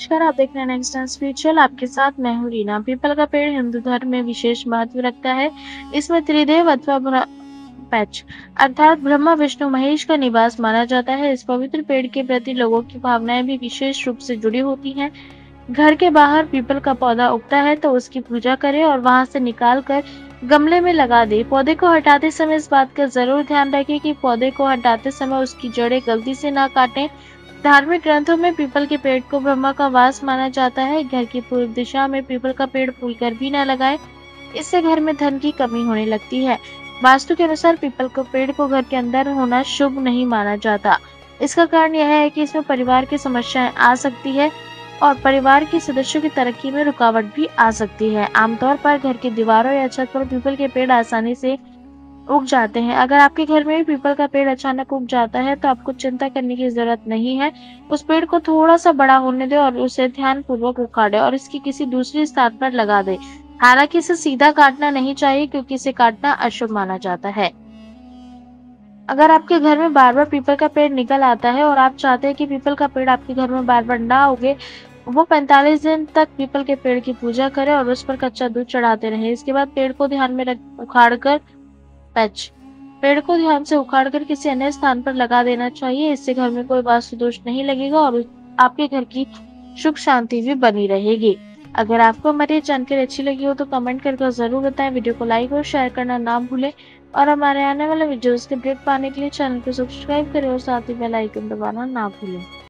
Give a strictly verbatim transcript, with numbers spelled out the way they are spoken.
नमस्कार, आप देख रहे हैं नेक्स्ट नाइन स्पिरिचुअल, आपके साथ मैं हूँ रीना। पीपल का पेड़ हिंदू धर्म में विशेष महत्व रखता है। इसमें त्रिदेव अथवा पैच अर्थात ब्रह्मा विष्णु महेश का निवास माना जाता है। इस पवित्र पेड़ के प्रति लोगों की भावनाएं भी विशेष रूप से जुड़ी होती हैं। घर के बाहर पीपल का पौधा उगता है तो उसकी पूजा करें और वहां से निकाल कर गमले में लगा दे। पौधे को हटाते समय इस बात का जरूर ध्यान रखें कि पौधे को हटाते समय उसकी जड़ें गलती से ना काटें। धार्मिक ग्रंथों में पीपल के पेड़ को ब्रह्मा का वास माना जाता है। घर की पूर्व दिशा में पीपल का पेड़ फूलकर भी ना लगाएं, इससे घर में धन की कमी होने लगती है। वास्तु के अनुसार पीपल को पेड़ को घर के अंदर होना शुभ नहीं माना जाता। इसका कारण यह है कि इसमें परिवार की समस्याएं आ सकती है और परिवार के सदस्यों की तरक्की में रुकावट भी आ सकती है। आमतौर पर घर की दीवारों या छत पर पीपल के पेड़ आसानी से उग जाते हैं। अगर आपके घर में भी पीपल का पेड़ अचानक उग जाता है तो आपको चिंता करने की जरूरत नहीं है। उस पेड़ को थोड़ा सा बड़ा होने दे और उसे ध्यान पूर्वक उखाड़े और इसकी किसी दूसरे स्थान पर लगा दे। हालांकि इसे सीधा काटना नहीं चाहिए क्योंकि इसे काटना अशुभ माना जाता है। अगर आपके घर में बार बार पीपल का पेड़ निकल आता है और आप चाहते हैं कि पीपल का पेड़ आपके घर में बार बार ना उगे, वो पैंतालीस दिन तक पीपल के पेड़ की पूजा करें और उस पर कच्चा दूध चढ़ाते रहें। इसके बाद पेड़ को ध्यान में रख उखाड़ कर पैच पेड़ को ध्यान से उखाड़कर किसी अन्य स्थान पर लगा देना चाहिए। इससे घर में कोई वास्तु दोष नहीं लगेगा और आपके घर की सुख शांति भी बनी रहेगी। अगर आपको हमारी जानकारी अच्छी लगी हो तो कमेंट करके जरूर बताएं। वीडियो को लाइक और शेयर करना ना भूलें और हमारे आने वाले वीडियोस के अपडेट पाने के लिए चैनल को सब्सक्राइब करें और साथ ही बेल आइकन दबाना ना भूलें।